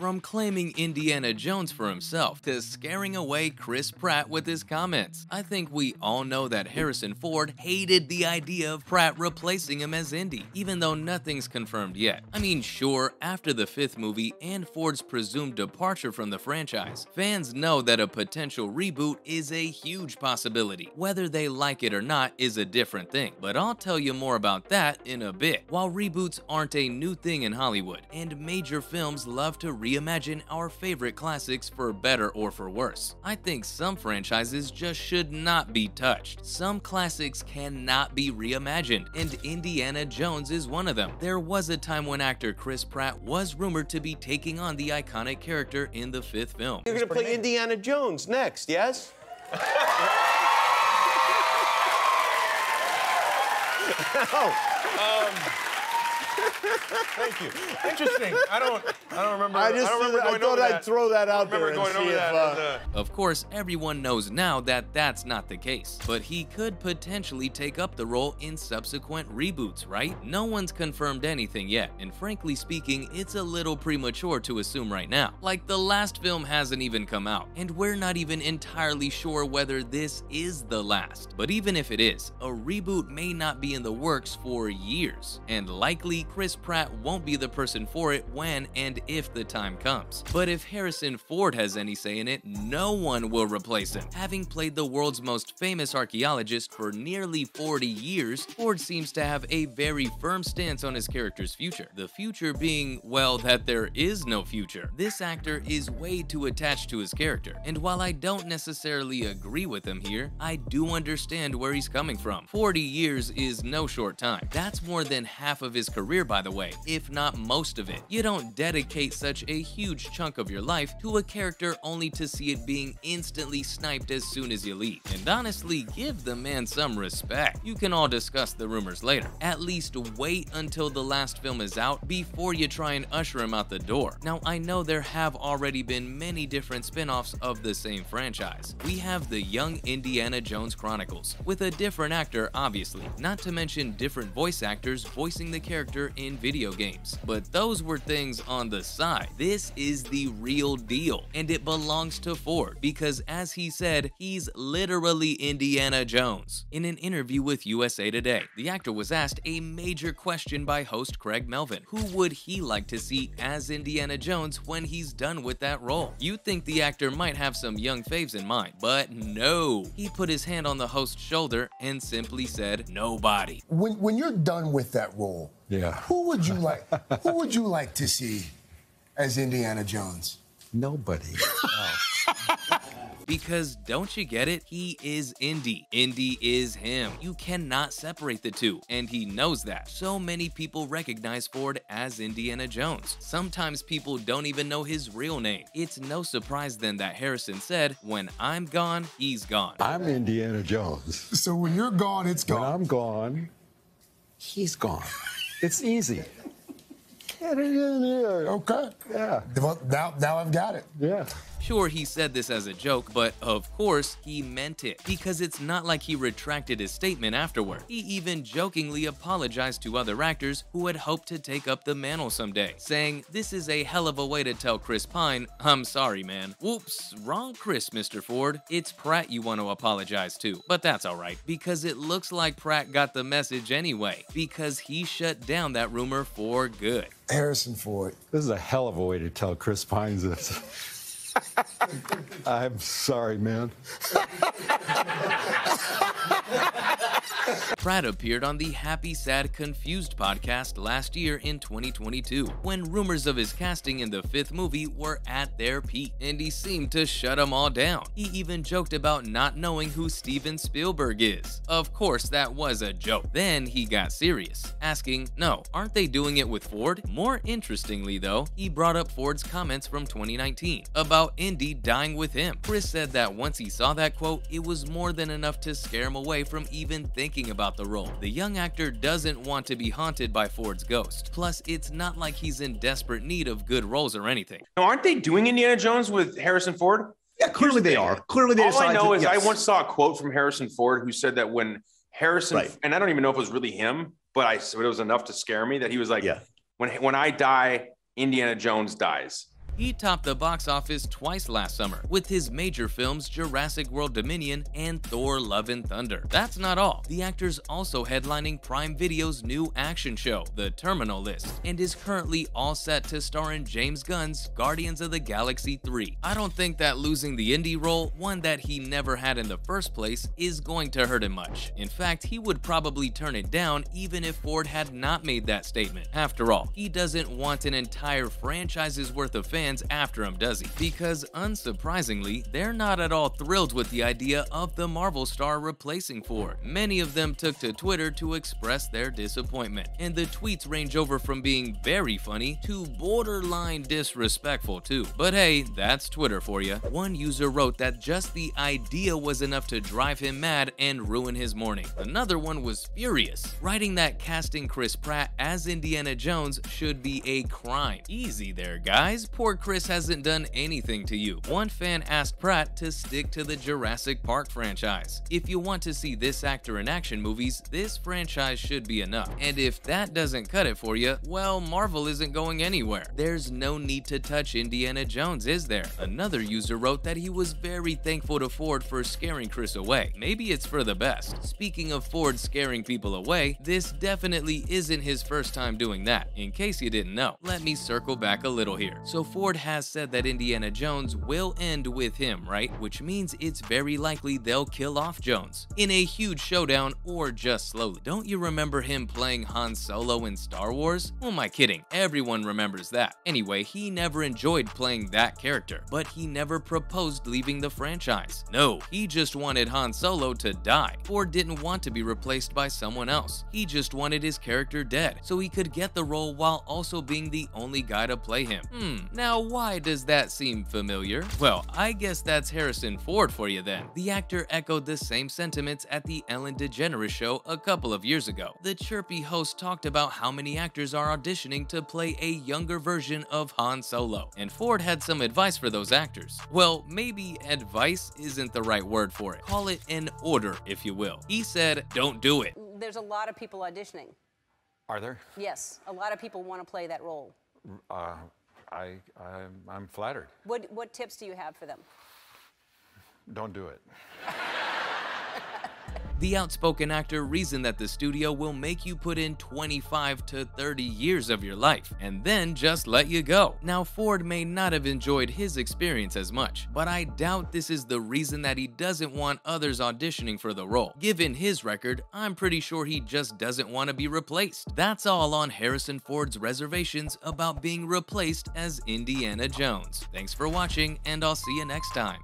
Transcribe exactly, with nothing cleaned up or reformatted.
From claiming Indiana Jones for himself to scaring away Chris Pratt with his comments. I think we all know that Harrison Ford hated the idea of Pratt replacing him as Indy, even though nothing's confirmed yet. I mean, sure, after the fifth movie and Ford's presumed departure from the franchise, fans know that a potential reboot is a huge possibility. Whether they like it or not is a different thing, but I'll tell you more about that in a bit. While reboots aren't a new thing in Hollywood, and major films love to re Reimagine our favorite classics for better or for worse. I think some franchises just should not be touched. Some classics cannot be reimagined, and Indiana Jones is one of them. There was a time when actor Chris Pratt was rumored to be taking on the iconic character in the fifth film. You're gonna play Indiana Jones next, yes? oh. um. Thank you. Interesting. I don't. I don't remember. I just. I, don't remember going I thought over I'd that. throw that out there and going see over if. That uh... Of course, everyone knows now that that's not the case. But he could potentially take up the role in subsequent reboots, right? No one's confirmed anything yet, and frankly speaking, it's a little premature to assume right now. Like the last film hasn't even come out, and we're not even entirely sure whether this is the last. But even if it is, a reboot may not be in the works for years, and likely Chris Pratt won't be the person for it when and if the time comes. But if Harrison Ford has any say in it, no one will replace him. Having played the world's most famous archaeologist for nearly forty years, Ford seems to have a very firm stance on his character's future. The future being, well, that there is no future. This actor is way too attached to his character, and while I don't necessarily agree with him here, I do understand where he's coming from. forty years is no short time. That's more than half of his career, by the way, if not most of it. You don't dedicate such a huge chunk of your life to a character only to see it being instantly sniped as soon as you leave. And honestly, give the man some respect. You can all discuss the rumors later. At least wait until the last film is out before you try and usher him out the door. Now, I know there have already been many different spin-offs of the same franchise. We have the Young Indiana Jones Chronicles, with a different actor, obviously, not to mention different voice actors voicing the character in video games. But those were things on the side. This is the real deal, and it belongs to Ford because, as he said, he's literally Indiana Jones. In an interview with U S A Today, the actor was asked a major question by host Craig Melvin. Who would he like to see as Indiana Jones when he's done with that role? You'd think the actor might have some young faves in mind, but no. He put his hand on the host's shoulder and simply said, nobody. When, when you're done with that role, yeah. Who would you like? Who would you like to see as Indiana Jones? Nobody. Oh. Because don't you get it? He is Indy. Indy is him. You cannot separate the two, and he knows that. So many people recognize Ford as Indiana Jones. Sometimes people don't even know his real name. It's no surprise then that Harrison said, when I'm gone, he's gone. I'm Indiana Jones. So when you're gone, it's gone. When I'm gone, he's gone. It's easy. Get it in here. Okay. Yeah. Well, now, now I've got it. Yeah. Sure, he said this as a joke, but of course he meant it, because it's not like he retracted his statement afterward. He even jokingly apologized to other actors who had hoped to take up the mantle someday, saying, this is a hell of a way to tell Chris Pine, I'm sorry, man. Whoops, wrong Chris, Mister Ford. It's Pratt you want to apologize to, but that's all right, because it looks like Pratt got the message anyway, because he shut down that rumor for good. Harrison Ford. This is a hell of a way to tell Chris Pine this. I'm sorry, man. Pratt appeared on the Happy Sad Confused podcast last year in twenty twenty-two, when rumors of his casting in the fifth movie were at their peak, and he seemed to shut them all down. He even joked about not knowing who Steven Spielberg is. Of course, that was a joke. Then he got serious, asking, no, aren't they doing it with Ford? More interestingly, though, he brought up Ford's comments from twenty nineteen about Indy dying with him. Chris said that once he saw that quote, it was more than enough to scare him away from even thinking about the role. The young actor doesn't want to be haunted by Ford's ghost. Plus, it's not like he's in desperate need of good roles or anything. Now, aren't they doing Indiana Jones with Harrison Ford? Yeah, clearly they are. Clearly they are. All I know is I once saw a quote from Harrison Ford who said that when Harrison, and I don't even know if it was really him, but I but it was enough to scare me that he was like, yeah. when when I die, Indiana Jones dies. He topped the box office twice last summer with his major films Jurassic World Dominion and Thor: Love and Thunder. That's not all. The actor's also headlining Prime Video's new action show, The Terminal List, and is currently all set to star in James Gunn's Guardians of the Galaxy three. I don't think that losing the indie role, one that he never had in the first place, is going to hurt him much. In fact, he would probably turn it down even if Ford had not made that statement. After all, he doesn't want an entire franchise's worth of fans after him, does he? Because unsurprisingly, they're not at all thrilled with the idea of the Marvel star replacing Ford. Many of them took to Twitter to express their disappointment, and the tweets range over from being very funny to borderline disrespectful too. But hey, that's Twitter for you. One user wrote that just the idea was enough to drive him mad and ruin his morning. Another one was furious, writing that casting Chris Pratt as Indiana Jones should be a crime. Easy there, guys. Poor Chris hasn't done anything to you. One fan asked Pratt to stick to the Jurassic Park franchise. If you want to see this actor in action movies, this franchise should be enough. And if that doesn't cut it for you, well, Marvel isn't going anywhere. There's no need to touch Indiana Jones, is there? Another user wrote that he was very thankful to Ford for scaring Chris away. Maybe it's for the best. Speaking of Ford scaring people away, this definitely isn't his first time doing that, in case you didn't know. Let me circle back a little here. So Ford has said that Indiana Jones will end with him, right? Which means it's very likely they'll kill off Jones in a huge showdown, or just slowly. Don't you remember him playing Han Solo in Star Wars? Who am I kidding? Everyone remembers that. Anyway, he never enjoyed playing that character, but he never proposed leaving the franchise. No, he just wanted Han Solo to die. Ford didn't want to be replaced by someone else. He just wanted his character dead so he could get the role while also being the only guy to play him. Hmm, now why does that seem familiar? Well, I guess that's Harrison Ford for you then. The actor echoed the same sentiments at the Ellen DeGeneres show a couple of years ago. The chirpy host talked about how many actors are auditioning to play a younger version of Han Solo, and Ford had some advice for those actors. Well, maybe advice isn't the right word for it. Call it an order, if you will. He said, don't do it. There's a lot of people auditioning. Are there? Yes, a lot of people want to play that role. Uh, I, I'm, I'm flattered. What, what tips do you have for them? Don't do it. The outspoken actor reasoned that the studio will make you put in twenty-five to thirty years of your life and then just let you go. Now, Ford may not have enjoyed his experience as much, but I doubt this is the reason that he doesn't want others auditioning for the role. Given his record, I'm pretty sure he just doesn't want to be replaced. That's all on Harrison Ford's reservations about being replaced as Indiana Jones. Thanks for watching, and I'll see you next time.